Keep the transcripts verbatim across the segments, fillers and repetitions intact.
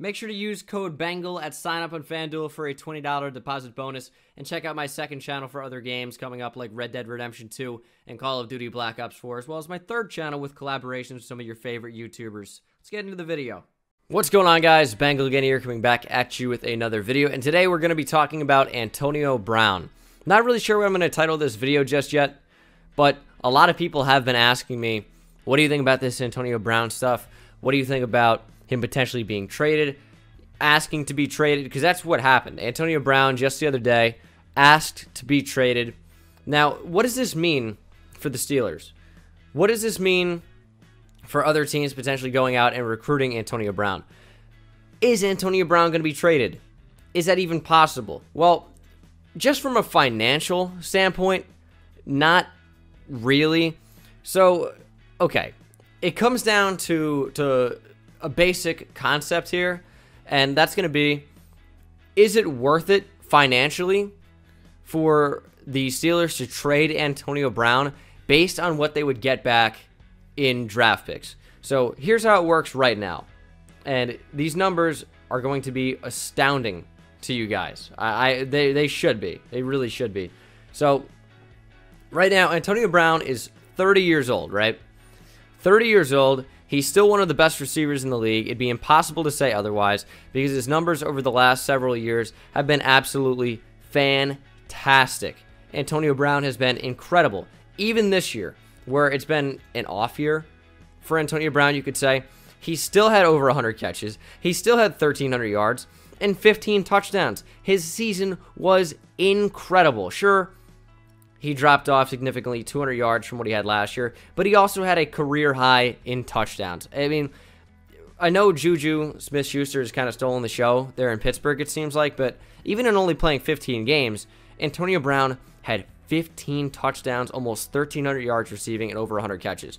Make sure to use code BANGLE at sign up on FanDuel for a twenty dollar deposit bonus, and check out my second channel for other games coming up like Red Dead Redemption two and Call of Duty Black Ops four, as well as my third channel with collaborations with some of your favorite YouTubers. Let's get into the video. What's going on, guys? Bangle again here, coming back at you with another video, and today we're going to be talking about Antonio Brown. Not really sure what I'm going to title this video just yet, but a lot of people have been asking me, what do you think about this Antonio Brown stuff? What do you think about him potentially being traded, asking to be traded, because that's what happened. Antonio Brown, just the other day, asked to be traded. Now, what does this mean for the Steelers? What does this mean for other teams potentially going out and recruiting Antonio Brown? Is Antonio Brown going to be traded? Is that even possible? Well, just from a financial standpoint, not really. So, okay, it comes down to to... a basic concept here, and that's going to be, is it worth it financially for the Steelers to trade Antonio Brown based on what they would get back in draft picks? So here's how it works right now, and these numbers are going to be astounding to you guys. I, I they, they should be. They really should be. So right now, Antonio Brown is thirty years old, right? thirty years old. He's still one of the best receivers in the league. It'd be impossible to say otherwise, because his numbers over the last several years have been absolutely fantastic. Antonio Brown has been incredible. Even this year, where it's been an off year for Antonio Brown, you could say, he still had over one hundred catches. He still had thirteen hundred yards and fifteen touchdowns. His season was incredible. Sure, he dropped off significantly, two hundred yards from what he had last year, but he also had a career high in touchdowns. I mean, I know Juju Smith-Schuster has kind of stolen the show there in Pittsburgh, it seems like, but even in only playing fifteen games, Antonio Brown had fifteen touchdowns, almost thirteen hundred yards receiving, and over one hundred catches.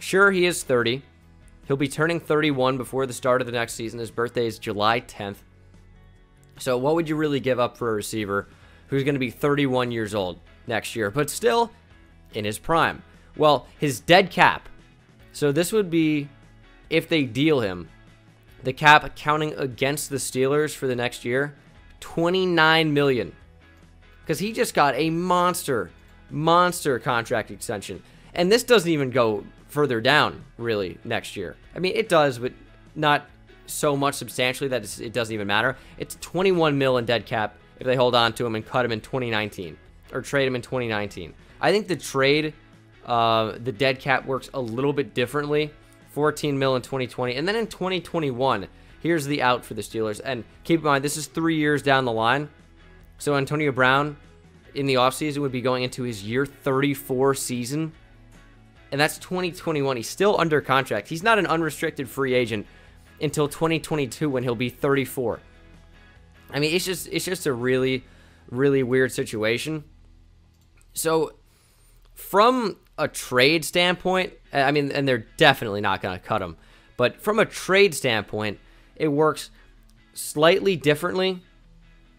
Sure, he is thirty. He'll be turning thirty-one before the start of the next season. His birthday is July tenth. So what would you really give up for a receiver who's going to be thirty-one years old next year, but still in his prime? Well, his dead cap, so this would be if they deal him, the cap counting against the Steelers for the next year, twenty-nine million, because he just got a monster monster contract extension, and this doesn't even go further down really next year. I mean, it does, but not so much substantially that it's, it doesn't even matter. It's twenty-one mil in dead cap if they hold on to him and cut him in twenty nineteen, or trade him in twenty nineteen. I think the trade, uh, the dead cap works a little bit differently. fourteen mil in twenty twenty. And then in twenty twenty-one, here's the out for the Steelers. And keep in mind, this is three years down the line. So Antonio Brown in the offseason would be going into his year thirty-four season. And that's twenty twenty-one. He's still under contract. He's not an unrestricted free agent until twenty twenty-two, when he'll be thirty-four. I mean, it's just, it's just a really, really weird situation. So from a trade standpoint, I mean, and they're definitely not going to cut him, but from a trade standpoint, it works slightly differently,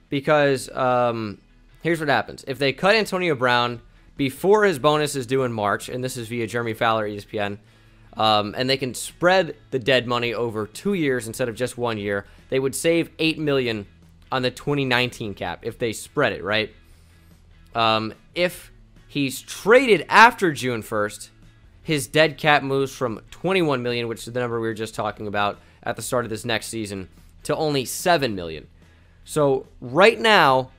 because um, here's what happens. If they cut Antonio Brown before his bonus is due in March, and this is via Jeremy Fowler, E S P N, um, and they can spread the dead money over two years instead of just one year, they would save eight million dollars on the twenty nineteen cap if they spread it, right? Um, if he's traded after June first, his dead cap moves from twenty-one million, which is the number we were just talking about at the start of this next season, to only seven million. So right now,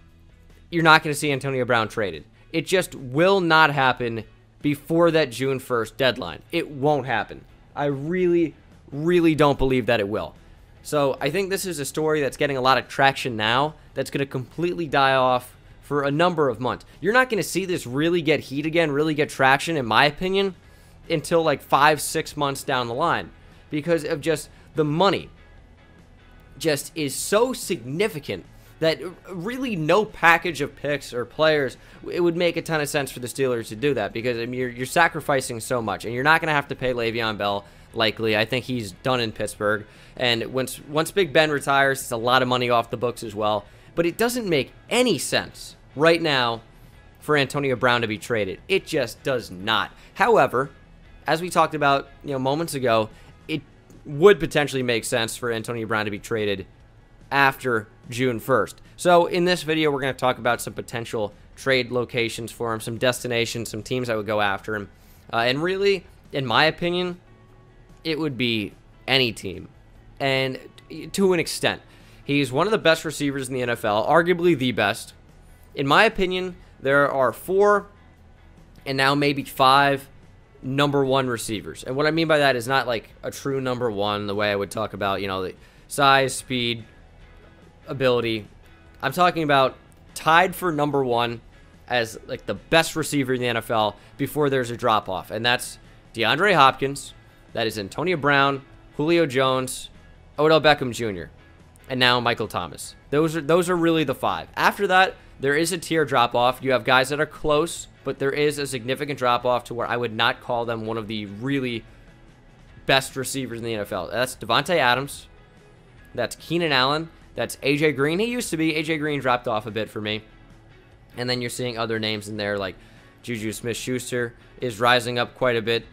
you're not going to see Antonio Brown traded. It just will not happen before that June first deadline. It won't happen. I really, really don't believe that it will. So I think this is a story that's getting a lot of traction now, that's going to completely die off for a number of months. You're not going to see this really get heat again, really get traction, in my opinion, until like five, six months down the line, because of just the money just is so significant that really no package of picks or players, it would make a ton of sense for the Steelers to do that, because I mean, you're, you're sacrificing so much, and you're not going to have to pay Le'Veon Bell, likely. I think he's done in Pittsburgh, and once, once Big Ben retires, it's a lot of money off the books as well, but it doesn't make any sense right now for Antonio Brown to be traded. It just does not. However, as we talked about, you know, moments ago, it would potentially make sense for Antonio Brown to be traded after June first. So in this video, we're going to talk about some potential trade locations for him, some destinations, some teams that would go after him. Uh, and really, in my opinion, it would be any team. And to an extent, he's one of the best receivers in the N F L, arguably the best. In my opinion, there are four and now maybe five number one receivers. And what I mean by that is not like a true number one, the way I would talk about, you know, the size, speed, ability. I'm talking about tied for number one as like the best receiver in the N F L before there's a drop off. And that's DeAndre Hopkins, that is Antonio Brown, Julio Jones, Odell Beckham Junior, and now Michael Thomas. Those are those are really the five. After that, there is a tier drop off. You have guys that are close, but there is a significant drop off to where I would not call them one of the really best receivers in the N F L. That's DeVonte Adams. That's Keenan Allen. That's A J. Green. He used to be. A J. Green dropped off a bit for me. And then you're seeing other names in there like Juju Smith-Schuster is rising up quite a bit.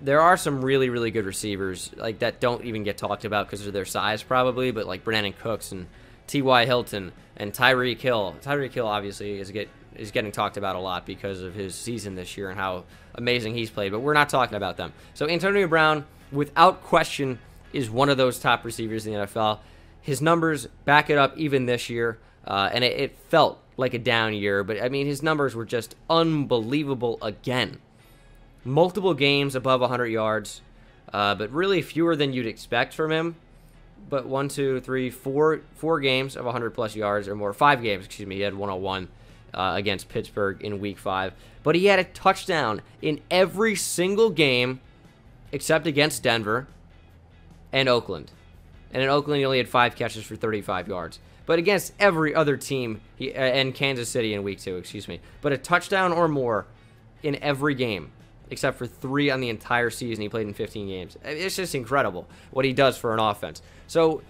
There are some really, really good receivers like that don't even get talked about because of their size probably, but like Brandon Cooks and T Y. Hilton and Tyreek Hill. Tyreek Hill obviously is get is getting talked about a lot because of his season this year and how amazing he's played, but we're not talking about them. So Antonio Brown, without question, is one of those top receivers in the N F L. His numbers back it up even this year, uh, and it, it felt like a down year, but I mean, his numbers were just unbelievable again. Multiple games above one hundred yards, uh, but really fewer than you'd expect from him. But one, two, three, four, four games of one hundred plus yards or more. Five games, excuse me. He had one oh one uh, against Pittsburgh in week five. But he had a touchdown in every single game except against Denver and Oakland. And in Oakland, he only had five catches for thirty-five yards. But against every other team, he, uh, and Kansas City in week two, excuse me. But a touchdown or more in every game, except for three on the entire season. He played in fifteen games. It's just incredible what he does for an offense. So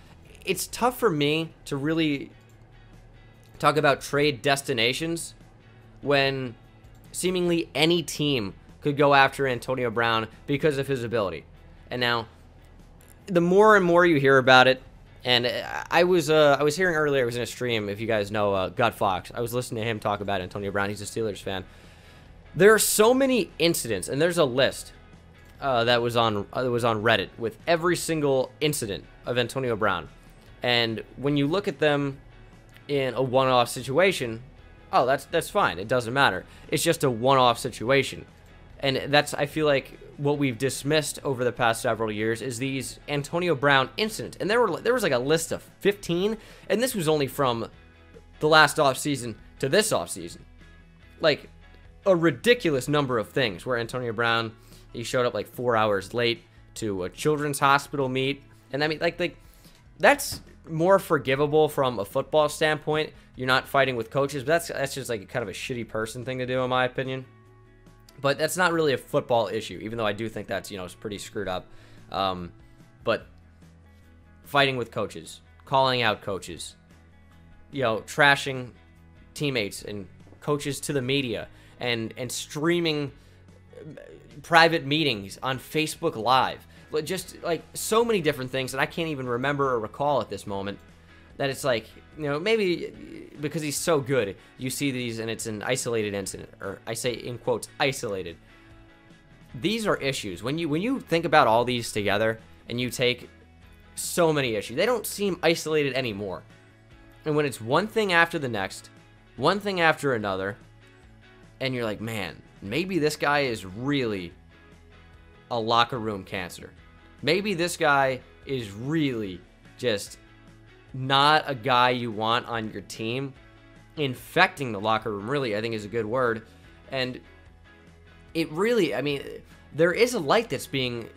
it's tough for me to really talk about trade destinations when seemingly any team could go after Antonio Brown because of his ability. And now, the more and more you hear about it, and I was uh, I was hearing earlier, I was in a stream, if you guys know, uh, Gut Fox. I was listening to him talk about Antonio Brown. He's a Steelers fan. There are so many incidents, and there's a list uh, that was on uh, that was on Reddit with every single incident of Antonio Brown. And when you look at them in a one-off situation, oh, that's that's fine. It doesn't matter. It's just a one-off situation. And that's, I feel like, what we've dismissed over the past several years is these Antonio Brown incidents. And there were there was like a list of fifteen, and this was only from the last offseason to this offseason. Like, a ridiculous number of things where Antonio Brown, he showed up like four hours late to a children's hospital meet. And I mean, like, like that's more forgivable from a football standpoint. You're not fighting with coaches, but that's, that's just like kind of a shitty person thing to do, in my opinion. But that's not really a football issue, even though I do think that's, you know, it's pretty screwed up. Um, but fighting with coaches, calling out coaches, you know, trashing teammates and coaches to the media, and and streaming private meetings on Facebook Live. Just like so many different things that I can't even remember or recall at this moment, that it's like, you know, maybe because he's so good, you see these and it's an isolated incident, or I say in quotes, isolated. These are issues. When you, when you think about all these together and you take so many issues, they don't seem isolated anymore. And when it's one thing after the next, one thing after another, and you're like, man, maybe this guy is really a locker room cancer. Maybe this guy is really just not a guy you want on your team. Infecting the locker room, really, I think is a good word. And it really, I mean, there is a light that's being,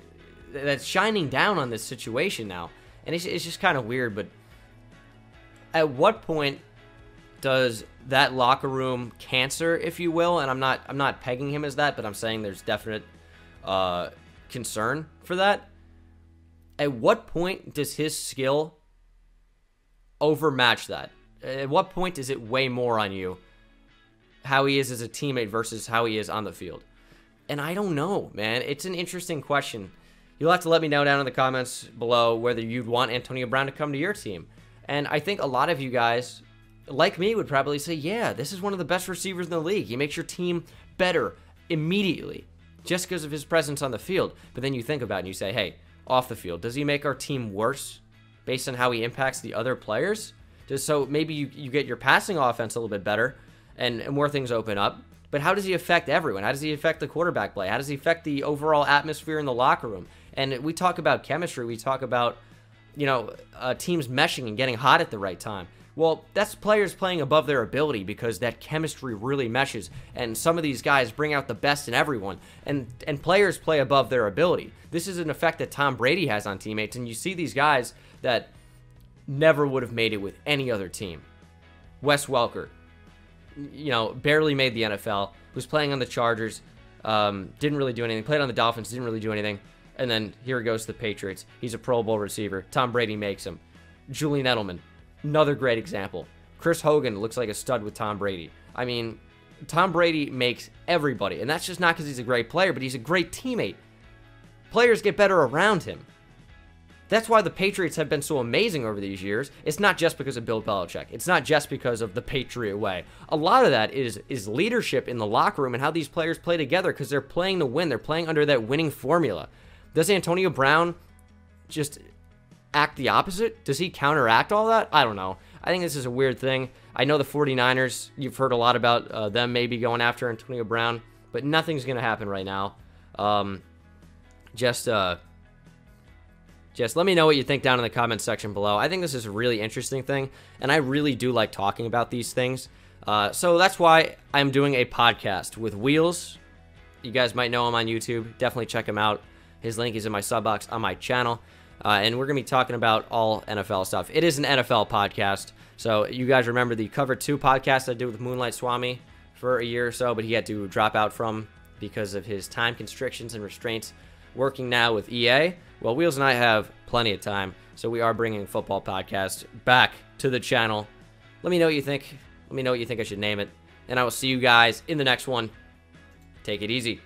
that's shining down on this situation now. And it's, it's just kind of weird, but at what point does that locker room cancer, if you will, and I'm not I'm not pegging him as that, but I'm saying there's definite uh, concern for that. At what point does his skill overmatch that? At what point does it weigh more on you how he is as a teammate versus how he is on the field? And I don't know, man. It's an interesting question You'll have to let me know down in the comments below whether you'd want Antonio Brown to come to your team. And I think a lot of you guys, like me, would probably say, yeah, this is one of the best receivers in the league. He makes your team better immediately just because of his presence on the field. But then you think about it and you say, hey, off the field, does he make our team worse based on how he impacts the other players? Just so maybe you, you get your passing offense a little bit better and, and more things open up. But how does he affect everyone? How does he affect the quarterback play? How does he affect the overall atmosphere in the locker room? And we talk about chemistry. We talk about, you know, uh, teams meshing and getting hot at the right time. Well, that's players playing above their ability because that chemistry really meshes. And some of these guys bring out the best in everyone. And, and players play above their ability. This is an effect that Tom Brady has on teammates. And you see these guys that never would have made it with any other team. Wes Welker, you know, barely made the N F L, was playing on the Chargers, um, didn't really do anything, played on the Dolphins, didn't really do anything. And then here goes to the Patriots. He's a Pro Bowl receiver. Tom Brady makes him. Julian Edelman, another great example. Chris Hogan looks like a stud with Tom Brady. I mean, Tom Brady makes everybody. And that's just not because he's a great player, but he's a great teammate. Players get better around him. That's why the Patriots have been so amazing over these years. It's not just because of Bill Belichick. It's not just because of the Patriot way. A lot of that is, is leadership in the locker room and how these players play together because they're playing to win. They're playing under that winning formula. Does Antonio Brown just act the opposite? Does he counteract all that? I don't know. I think this is a weird thing. I know the forty-niners, you've heard a lot about uh, them maybe going after Antonio Brown, but nothing's going to happen right now. Um, just, uh, just let me know what you think down in the comments section below. I think this is a really interesting thing, and I really do like talking about these things. Uh, so that's why I'm doing a podcast with Wheels. You guys might know him on YouTube. Definitely check him out. His link is in my sub box on my channel. Uh, and we're going to be talking about all N F L stuff. It is an N F L podcast. So you guys remember the Cover two podcast I did with Moonlight Swami for a year or so, but he had to drop out from because of his time constrictions and restraints working now with E A. Well, Wheels and I have plenty of time, so we are bringing football podcast back to the channel. Let me know what you think. Let me know what you think I should name it. And I will see you guys in the next one. Take it easy.